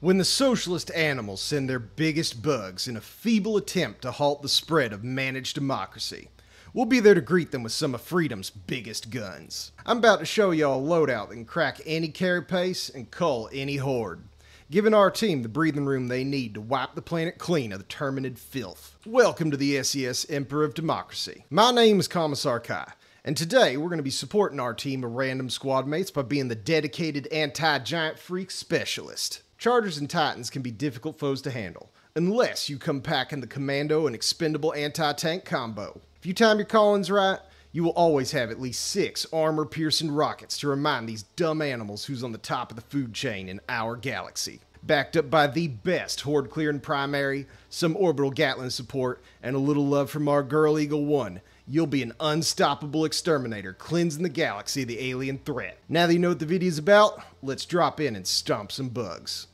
When the socialist animals send their biggest bugs in a feeble attempt to halt the spread of managed democracy, we'll be there to greet them with some of freedom's biggest guns. I'm about to show y'all a loadout that can crack any carry pace and cull any horde, giving our team the breathing room they need to wipe the planet clean of the Terminid filth. Welcome to the SES Emperor of Democracy. My name is Commissar Kai, and today we're going to be supporting our team of random squad mates by being the dedicated anti-giant freak specialist. Chargers and Titans can be difficult foes to handle, unless you come packing the Commando and expendable anti-tank combo. If you time your callings right, you will always have at least 6 armor-piercing rockets to remind these dumb animals who's on the top of the food chain in our galaxy. Backed up by the best horde-clearing primary, some Orbital Gatling support, and a little love from our girl Eagle 1, you'll be an unstoppable exterminator cleansing the galaxy of the alien threat. Now that you know what the video's about, let's drop in and stomp some bugs.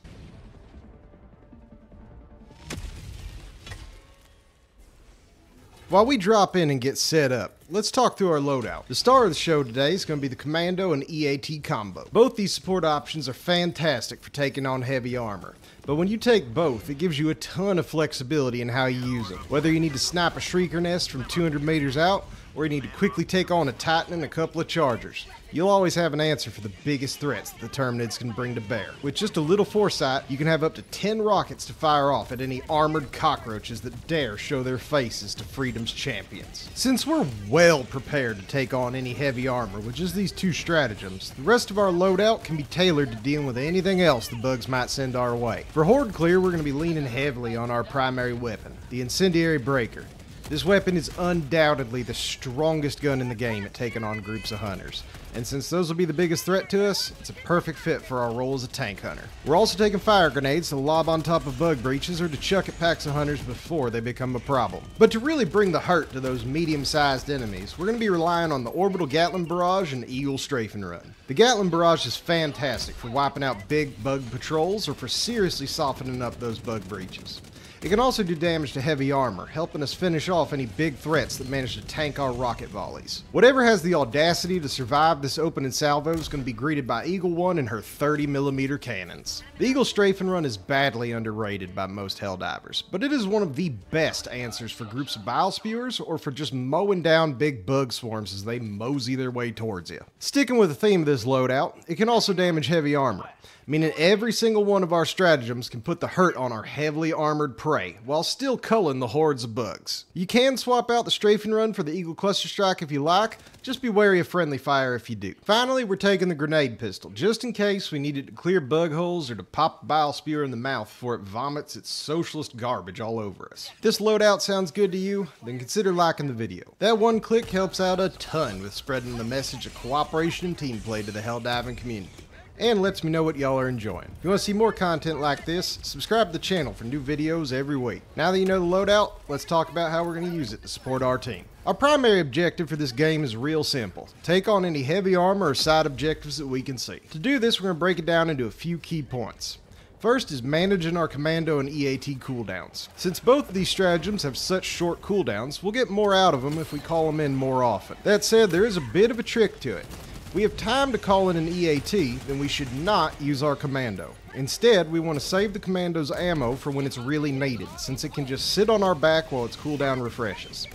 While we drop in and get set up, let's talk through our loadout. The star of the show today is going to be the Commando and EAT combo. Both these support options are fantastic for taking on heavy armor, but when you take both, it gives you a ton of flexibility in how you use them. Whether you need to snipe a shrieker nest from 200 meters out, or you need to quickly take on a Titan and a couple of Chargers, you'll always have an answer for the biggest threats that the Terminids can bring to bear. With just a little foresight, you can have up to 10 rockets to fire off at any armored cockroaches that dare show their faces to freedom's champions. Since we're well prepared to take on any heavy armor with just these two stratagems, the rest of our loadout can be tailored to dealing with anything else the bugs might send our way. For horde clear, we're going to be leaning heavily on our primary weapon, the Incendiary Breaker. This weapon is undoubtedly the strongest gun in the game at taking on groups of hunters, and since those will be the biggest threat to us, it's a perfect fit for our role as a tank hunter. We're also taking fire grenades to lob on top of bug breaches or to chuck at packs of hunters before they become a problem. But to really bring the hurt to those medium-sized enemies, we're going to be relying on the Orbital Gatling Barrage and Eagle Strafing Run. The Gatling Barrage is fantastic for wiping out big bug patrols or for seriously softening up those bug breaches. It can also do damage to heavy armor, helping us finish off any big threats that manage to tank our rocket volleys. Whatever has the audacity to survive this opening salvo is going to be greeted by Eagle 1 and her 30mm cannons. The Eagle Strafing Run is badly underrated by most Helldivers, but it is one of the best answers for groups of Bile Spewers or for just mowing down big bug swarms as they mosey their way towards you. Sticking with the theme of this loadout, it can also damage heavy armor, meaning every single one of our stratagems can put the hurt on our heavily armored prey, while still culling the hordes of bugs. You can swap out the Strafing Run for the Eagle Cluster Strike if you like, just be wary of friendly fire if you do. Finally, we're taking the Grenade Pistol, just in case we need it to clear bug holes or to pop a Bile Spewer in the mouth before it vomits its socialist garbage all over us. If this loadout sounds good to you, then consider liking the video. That one click helps out a ton with spreading the message of cooperation and team play to the Helldiving community, and lets me know what y'all are enjoying. If you want to see more content like this, subscribe to the channel for new videos every week. Now that you know the loadout, let's talk about how we're going to use it to support our team. Our primary objective for this game is real simple: take on any heavy armor or side objectives that we can see. To do this, we're going to break it down into a few key points. First is managing our Commando and EAT cooldowns. Since both of these stratagems have such short cooldowns, we'll get more out of them if we call them in more often. That said, there is a bit of a trick to it. We have time to call in an EAT, then we should not use our Commando. Instead, we want to save the Commando's ammo for when it's really needed, since it can just sit on our back while its cooldown refreshes.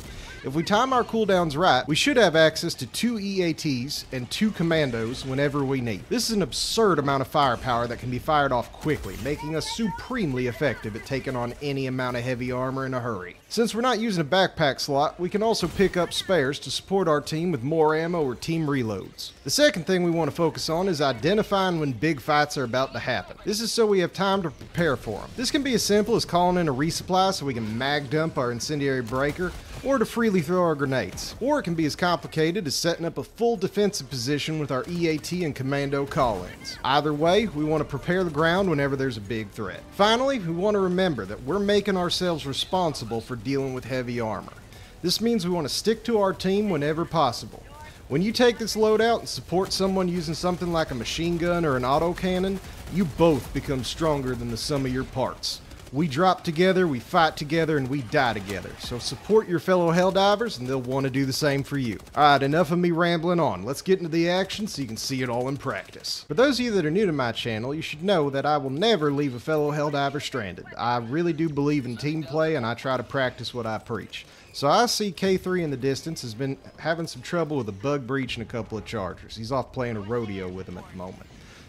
If we time our cooldowns right, we should have access to 2 EATs and 2 Commandos whenever we need. This is an absurd amount of firepower that can be fired off quickly, making us supremely effective at taking on any amount of heavy armor in a hurry. Since we're not using a backpack slot, we can also pick up spares to support our team with more ammo or team reloads. The second thing we want to focus on is identifying when big fights are about to happen. This is so we have time to prepare for them. This can be as simple as calling in a resupply so we can mag dump our Incendiary Breaker, or to freely throw our grenades. Or it can be as complicated as setting up a full defensive position with our EAT and Commando call-ins. Either way, we want to prepare the ground whenever there's a big threat. Finally, we want to remember that we're making ourselves responsible for dealing with heavy armor. This means we want to stick to our team whenever possible. When you take this loadout and support someone using something like a machine gun or an autocannon, you both become stronger than the sum of your parts. We drop together, we fight together, and we die together. So support your fellow Helldivers, and they'll want to do the same for you. Alright, enough of me rambling on. Let's get into the action so you can see it all in practice. For those of you that are new to my channel, you should know that I will never leave a fellow Helldiver stranded. I really do believe in team play, and I try to practice what I preach. So I see K3 in the distance has been having some trouble with a bug breach and a couple of Chargers. He's off playing a rodeo with them at the moment.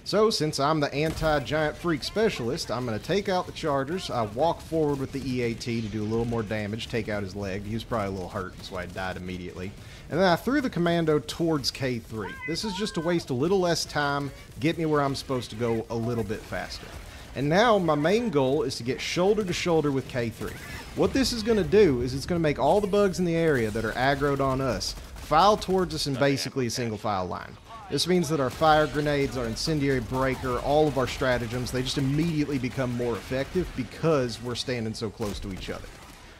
So, since I'm the anti-giant freak specialist, I'm going to take out the Chargers. I walk forward with the EAT to do a little more damage, take out his leg. He was probably a little hurt, that's why he died immediately. And then I threw the Commando towards K3. This is just to waste a little less time, get me where I'm supposed to go a little bit faster. And now my main goal is to get shoulder to shoulder with K3. What this is going to do is it's going to make all the bugs in the area that are aggroed on us file towards us in basically a single file line. This means that our fire grenades, our incendiary breaker, all of our stratagems, they just immediately become more effective because we're standing so close to each other.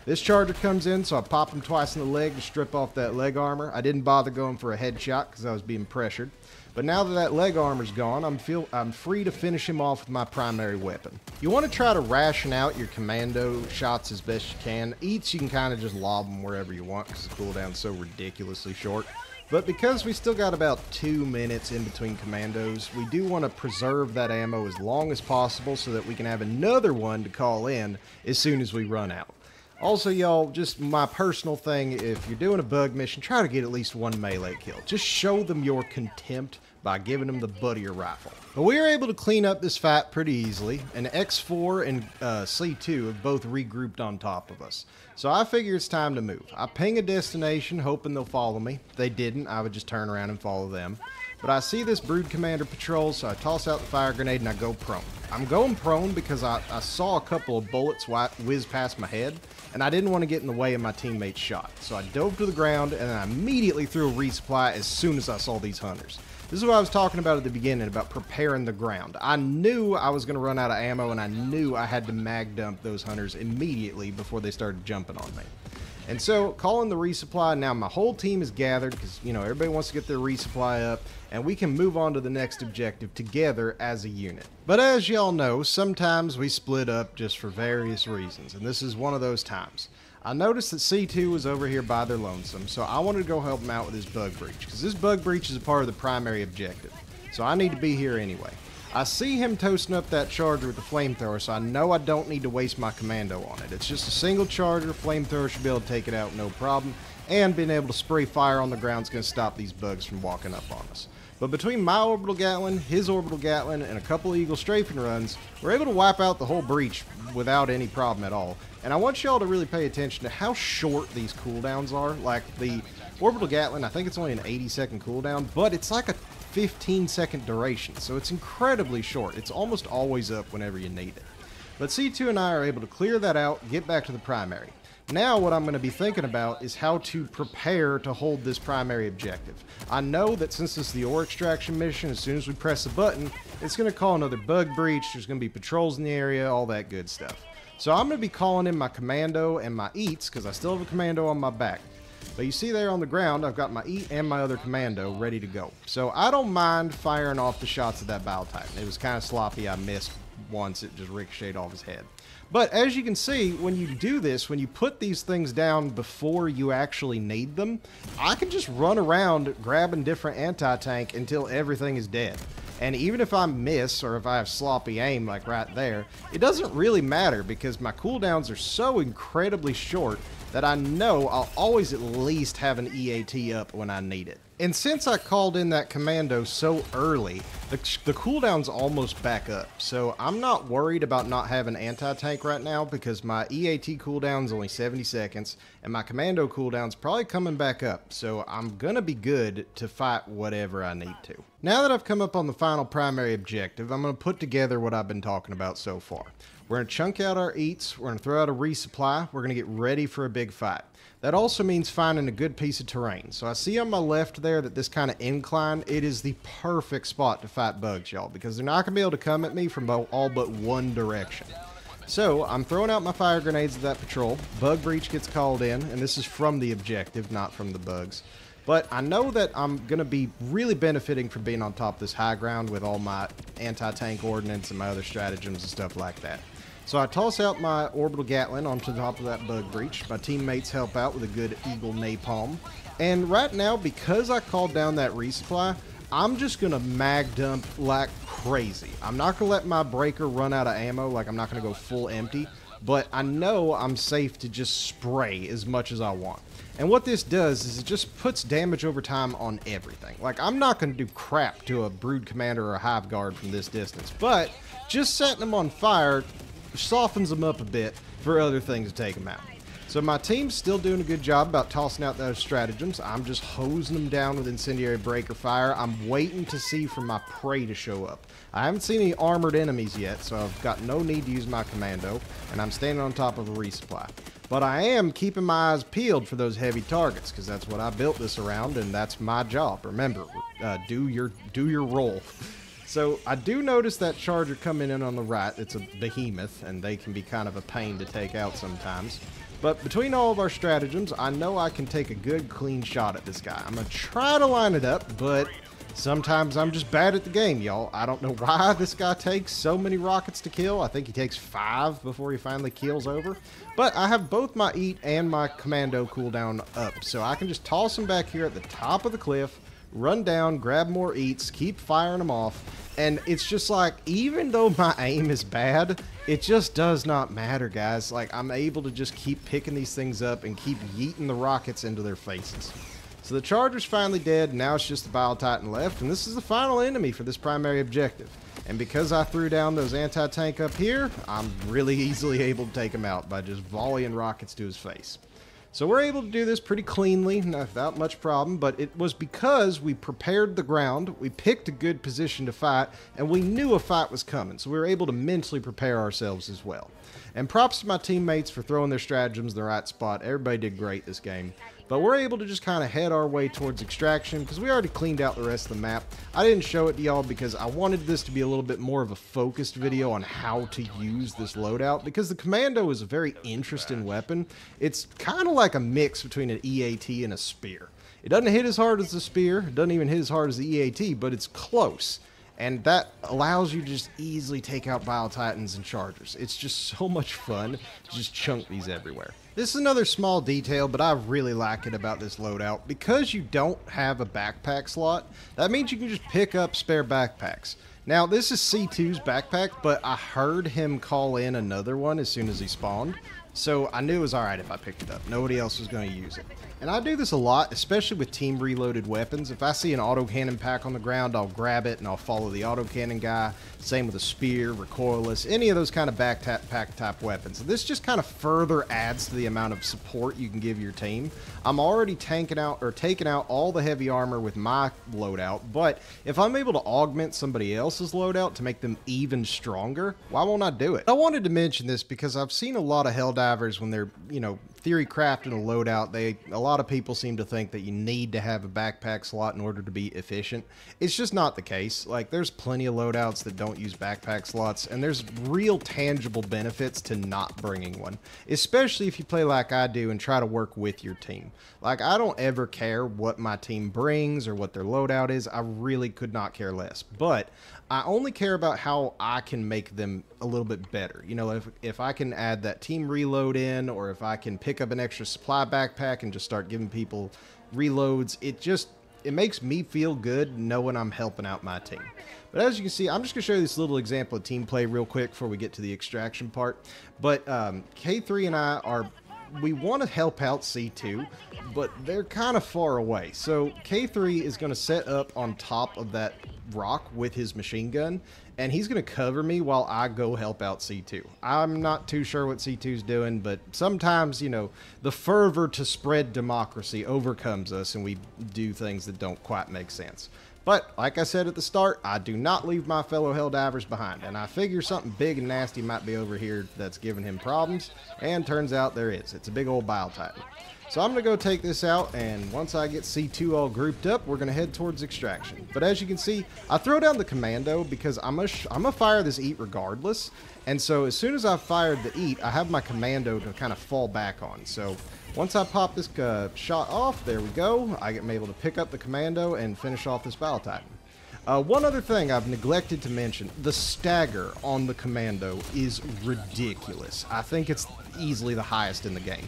This Charger comes in, so I pop him twice in the leg to strip off that leg armor. I didn't bother going for a headshot because I was being pressured. But now that that leg armor's gone, I'm free to finish him off with my primary weapon. You want to try to ration out your Commando shots as best you can. Eats, you can kind of just lob them wherever you want because the cooldown's so ridiculously short. But because we still got about 2 minutes in between Commandos, we do want to preserve that ammo as long as possible so that we can have another one to call in as soon as we run out. Also, y'all, just my personal thing, if you're doing a bug mission, try to get at least one melee kill. Just show them your contempt by giving them the butt of your rifle. But we were able to clean up this fight pretty easily, and X4 and C2 have both regrouped on top of us. So I figure it's time to move. I ping a destination, hoping they'll follow me. If they didn't, I would just turn around and follow them. But I see this Brood Commander patrol, so I toss out the fire grenade and I go prone. I'm going prone because I saw a couple of bullets whiz past my head, and I didn't want to get in the way of my teammate's shot. So I dove to the ground, and then I immediately threw a resupply as soon as I saw these hunters. This is what I was talking about at the beginning, about preparing the ground. I knew I was going to run out of ammo, and I knew I had to mag dump those hunters immediately before they started jumping on me. And so, calling the resupply, now my whole team is gathered because, you know, everybody wants to get their resupply up, and we can move on to the next objective together as a unit. But as y'all know, sometimes we split up just for various reasons, and this is one of those times. I noticed that C2 was over here by their lonesome, so I wanted to go help him out with his bug breach, because this bug breach is a part of the primary objective, so I need to be here anyway. I see him toasting up that Charger with the flamethrower, so I know I don't need to waste my Commando on it. It's just a single Charger, flamethrower should be able to take it out no problem, and being able to spray fire on the ground is going to stop these bugs from walking up on us. But between my Orbital Gatling, his Orbital Gatling, and a couple of Eagle Strafing Runs, we're able to wipe out the whole breach without any problem at all. And I want y'all to really pay attention to how short these cooldowns are. Like the Orbital Gatling, I think it's only an 80-second cooldown, but it's like a 15-second duration, so it's incredibly short. It's almost always up whenever you need it. But C2 and I are able to clear that out, get back to the primary. Now what I'm going to be thinking about is how to prepare to hold this primary objective. I know that since this is the ore extraction mission, as soon as we press the button, it's going to call another bug breach, there's going to be patrols in the area, all that good stuff. So I'm going to be calling in my Commando and my EATs, because I still have a Commando on my back. But you see there on the ground, I've got my EAT and my other Commando ready to go. So I don't mind firing off the shots at that Bile Titan. It was kind of sloppy, I missed once, it just ricocheted off his head. But as you can see, when you do this, when you put these things down before you actually need them, I can just run around grabbing different anti-tank until everything is dead. And even if I miss, or if I have sloppy aim like right there, it doesn't really matter because my cooldowns are so incredibly short that I know I'll always at least have an EAT up when I need it. And since I called in that Commando so early, the cooldown's almost back up. So I'm not worried about not having anti-tank right now because my EAT cooldown's only 70 seconds and my Commando cooldown's probably coming back up. So I'm gonna be good to fight whatever I need to. Now that I've come up on the final primary objective, I'm gonna put together what I've been talking about so far. We're going to chunk out our EATs, we're going to throw out a resupply, we're going to get ready for a big fight. That also means finding a good piece of terrain. So I see on my left there that this kind of incline, it is the perfect spot to fight bugs, y'all, because they're not going to be able to come at me from all but one direction. So I'm throwing out my fire grenades at that patrol, bug breach gets called in, and this is from the objective, not from the bugs. But I know that I'm going to be really benefiting from being on top of this high ground with all my anti-tank ordnance and my other stratagems and stuff like that. So I toss out my Orbital Gatling onto the top of that bug breach. My teammates help out with a good Eagle napalm. And right now, because I called down that resupply, I'm just going to mag dump like crazy. I'm not going to let my breaker run out of ammo. Like, I'm not going to go full empty. But I know I'm safe to just spray as much as I want. And what this does is it just puts damage over time on everything. Like, I'm not going to do crap to a Brood Commander or a Hive Guard from this distance. But just setting them on fire softens them up a bit for other things to take them out. So my team's still doing a good job about tossing out those stratagems. I'm just hosing them down with Incendiary Breaker fire. I'm waiting to see for my prey to show up. I haven't seen any armored enemies yet, so I've got no need to use my Commando, and I'm standing on top of a resupply. But I am keeping my eyes peeled for those heavy targets, because that's what I built this around, and that's my job. Remember, do your role. So I do notice that Charger coming in on the right. It's a behemoth, and they can be kind of a pain to take out sometimes. But between all of our stratagems, I know I can take a good, clean shot at this guy. I'm going to try to line it up, but sometimes I'm just bad at the game, y'all. I don't know why this guy takes so many rockets to kill. I think he takes 5 before he finally keels over. But I have both my EAT and my Commando cooldown up, so I can just toss him back here at the top of the cliff, run down, grab more EATs, keep firing them off, and it's just like, even though my aim is bad, it just does not matter, guys. Like, I'm able to just keep picking these things up and keep yeeting the rockets into their faces. So the Charger's finally dead, now it's just the Bile Titan left, and this is the final enemy for this primary objective. And because I threw down those anti-tank up here, I'm really easily able to take him out by just volleying rockets to his face. So we're able to do this pretty cleanly, without much problem, but it was because we prepared the ground, we picked a good position to fight, and we knew a fight was coming, so we were able to mentally prepare ourselves as well. And props to my teammates for throwing their stratagems in the right spot. Everybody did great this game. But we're able to just kind of head our way towards extraction because we already cleaned out the rest of the map. I didn't show it to y'all because I wanted this to be a little bit more of a focused video on how to use this loadout, because the Commando is a very interesting weapon. It's kind of like a mix between an EAT and a spear. It doesn't hit as hard as the spear, it doesn't even hit as hard as the EAT, but it's close. And that allows you to just easily take out Bile Titans and Chargers. It's just so much fun to just chunk these everywhere. This is another small detail, but I really like it about this loadout. Because you don't have a backpack slot, that means you can just pick up spare backpacks. Now, this is C2's backpack, but I heard him call in another one as soon as he spawned. So I knew it was alright if I picked it up. Nobody else was going to use it. And I do this a lot, especially with team reloaded weapons. If I see an autocannon pack on the ground, I'll grab it and I'll follow the autocannon guy. Same with a spear, recoilless, any of those kind of backpack type weapons. This just kind of further adds to the amount of support you can give your team. I'm already taking out all the heavy armor with my loadout, but if I'm able to augment somebody else's loadout to make them even stronger, why won't I do it? I wanted to mention this because I've seen a lot of Helldivers when they're, you know, theory crafting a loadout, a lot of people seem to think that you need to have a backpack slot in order to be efficient. It's just not the case. Like, there's plenty of loadouts that don't use backpack slots, and there's real tangible benefits to not bringing one, especially if you play like I do and try to work with your team. Like, I don't ever care what my team brings or what their loadout is. I really could not care less, but I only care about how I can make them a little bit better. You know, if I can add that team reload in, or if I can pick up an extra supply backpack and just start giving people reloads, it makes me feel good knowing I'm helping out my team. But as you can see, I'm just going to show you this little example of team play real quick before we get to the extraction part. But K3 and I we want to help out C2, but they're kind of far away. So K3 is going to set up on top of that rock with his machine gun, and he's going to cover me while I go help out C2. I'm not too sure what C2's doing, but sometimes, you know, the fervor to spread democracy overcomes us and we do things that don't quite make sense. But like I said at the start, I do not leave my fellow Helldivers behind, and I figure something big and nasty might be over here that's giving him problems, and turns out there is. It's a big old Bile Titan. So I'm going to go take this out, and once I get C2 all grouped up, we're going to head towards extraction. But as you can see, I throw down the Commando because I'm going to fire this EAT regardless. And so as soon as I fired the EAT, I have my Commando to kind of fall back on. So once I pop this shot off, there we go. I'm able to pick up the Commando and finish off this Bile Titan. One other thing I've neglected to mention, the stagger on the Commando is ridiculous. I think it's easily the highest in the game.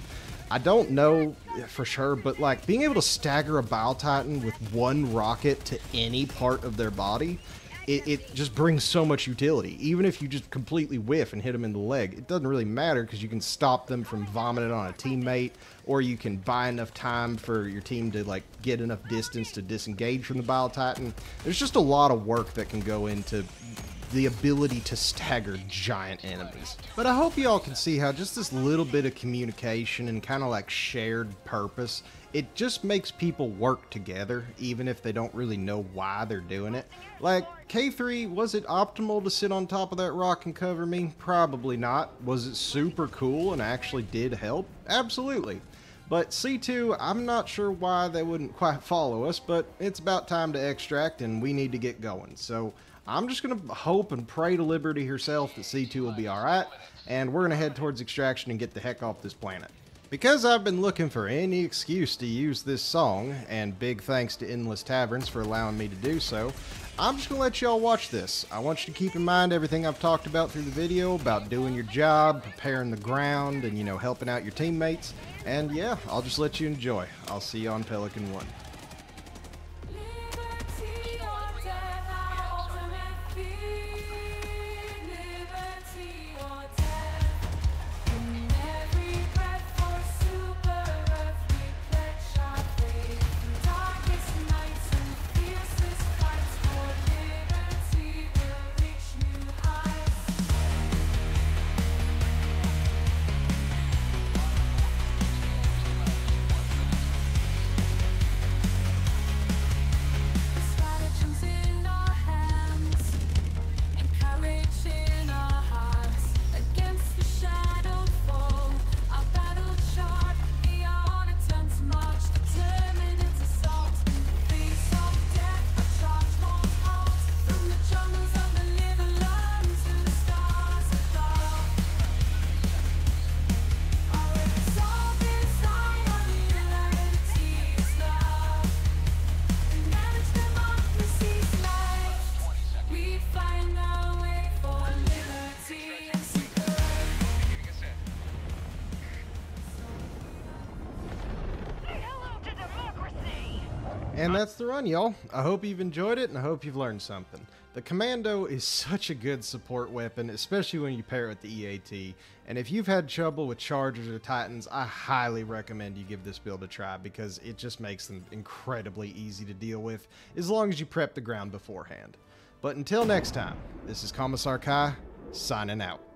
I don't know for sure, but like being able to stagger a Bile Titan with one rocket to any part of their body, it just brings so much utility. Even if you just completely whiff and hit them in the leg, it doesn't really matter because you can stop them from vomiting on a teammate, or you can buy enough time for your team to like get enough distance to disengage from the Bile Titan. There's just a lot of work that can go into the ability to stagger giant enemies. But I hope y'all can see how just this little bit of communication and kind of like shared purpose, it just makes people work together, even if they don't really know why they're doing it. Like, K3, was it optimal to sit on top of that rock and cover me? Probably not. Was it super cool and actually did help? Absolutely. But C2, I'm not sure why they wouldn't quite follow us, but it's about time to extract and we need to get going. So I'm just going to hope and pray to Liberty herself that C2 will be alright, and we're going to head towards extraction and get the heck off this planet. Because I've been looking for any excuse to use this song, and big thanks to Endless Taverns for allowing me to do so, I'm just going to let y'all watch this. I want you to keep in mind everything I've talked about through the video about doing your job, preparing the ground, and, you know, helping out your teammates. And yeah, I'll just let you enjoy. I'll see you on Pelican 1. And that's the run, y'all. I hope you've enjoyed it, and I hope you've learned something. The Commando is such a good support weapon, especially when you pair it with the EAT. And if you've had trouble with Chargers or Titans, I highly recommend you give this build a try because it just makes them incredibly easy to deal with as long as you prep the ground beforehand. But until next time, this is Commissar Kai, signing out.